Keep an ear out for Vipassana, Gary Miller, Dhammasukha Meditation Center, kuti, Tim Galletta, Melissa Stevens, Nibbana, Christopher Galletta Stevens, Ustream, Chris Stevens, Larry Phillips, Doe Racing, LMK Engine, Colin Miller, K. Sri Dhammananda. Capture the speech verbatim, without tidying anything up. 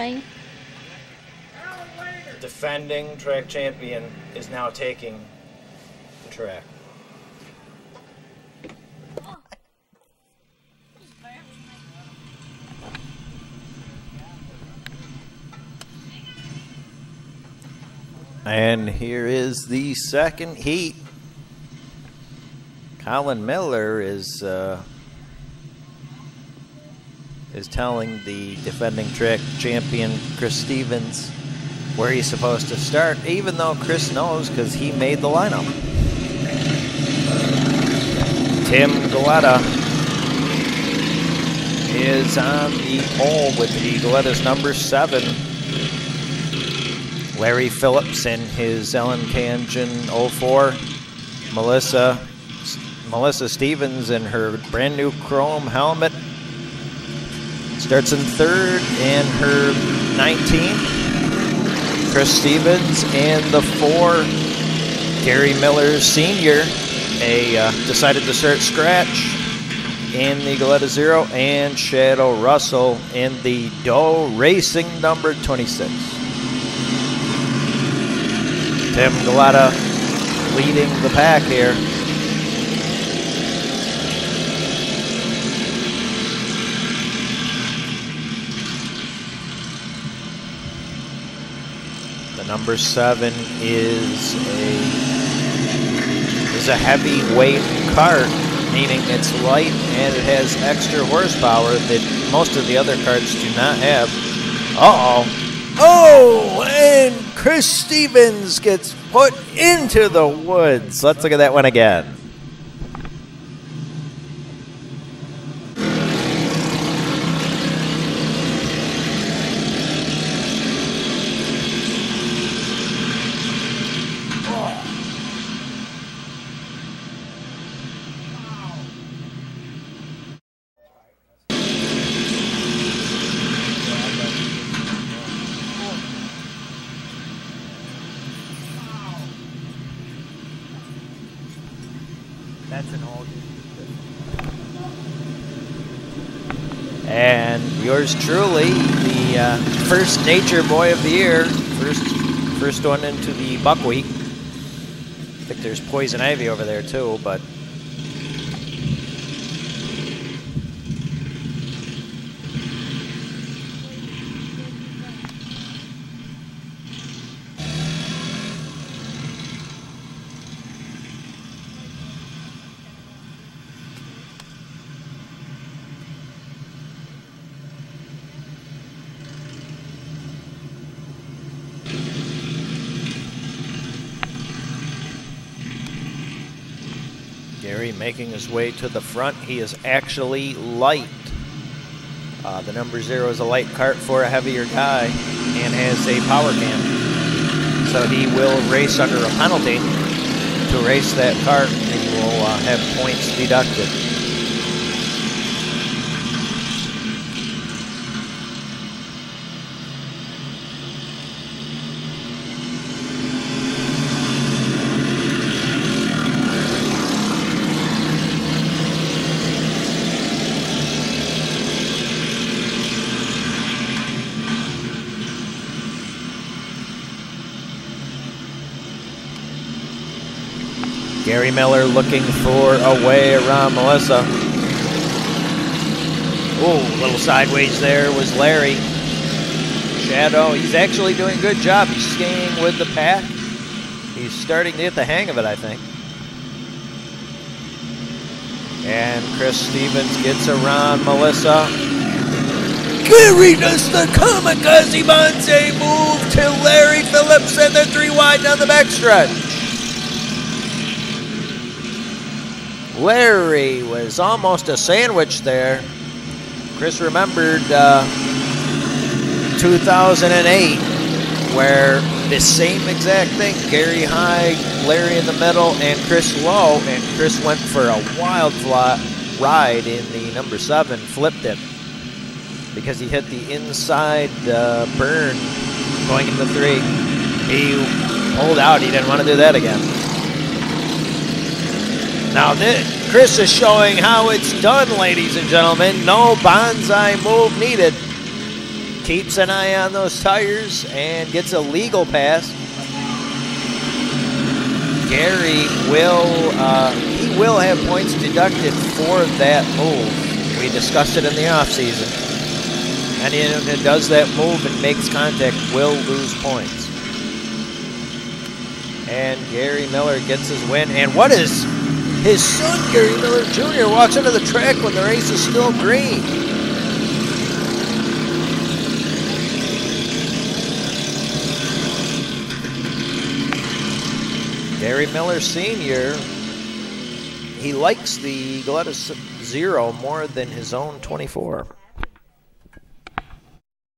Bye. Defending track champion is now taking the track. And here is the second heat. Colin Miller is uh, is telling the defending track champion Chris Stevens where he's supposed to start, even though Chris knows because he made the lineup. Tim Galletta is on the pole with the Galletta's number seven. Larry Phillips in his L M K Engine oh four. Melissa, Melissa Stevens in her brand new chrome helmet. Starts in third in her nineteen. Chris Stevens and the four. Gary Miller Senior A, uh, decided to start scratch in the Galletta Zero. And Shadow Russell in the Doe Racing number twenty-six. Tim Galletta leading the pack here. The number seven is a is a heavyweight cart, meaning it's light and it has extra horsepower that most of the other carts do not have. Uh-oh. Oh, and Chris Stevens gets put into the woods. Let's look at that one again. That's an all. And yours truly, the uh, first Nature Boy of the year, first first one into the buckwheat. I think there's poison ivy over there too, but Gary making his way to the front. He is actually light. Uh, the number zero is a light cart for a heavier guy and has a power cam. So he will race under a penalty to race that cart. He will uh, have points deducted. Gary Miller looking for a way around Melissa. Oh, a little sideways there was Larry. Shadow, he's actually doing a good job. He's staying with the pack. He's starting to get the hang of it, I think. And Chris Stevens gets around Melissa. Gary does the kamikaze bonze move to Larry Phillips and the three wide down the backstretch. Larry was almost a sandwich there. Chris remembered uh, two thousand eight, where the same exact thing, Gary high, Larry in the middle, and Chris low, and Chris went for a wild fly ride in the number seven, flipped it, because he hit the inside uh, burn going into three. He pulled out, he didn't want to do that again. Now this, Chris is showing how it's done, ladies and gentlemen. No bonsai move needed. keeps an eye on those tires and gets a legal pass. Gary will, uh, he will have points deducted for that move. We discussed it in the offseason. Anyone who does that move and makes contact will lose points. And Gary Miller gets his win. And what is his son, Gary Miller Junior, walks into the track when the race is still green. Gary Miller Senior, he likes the Galletta Zero more than his own twenty-four.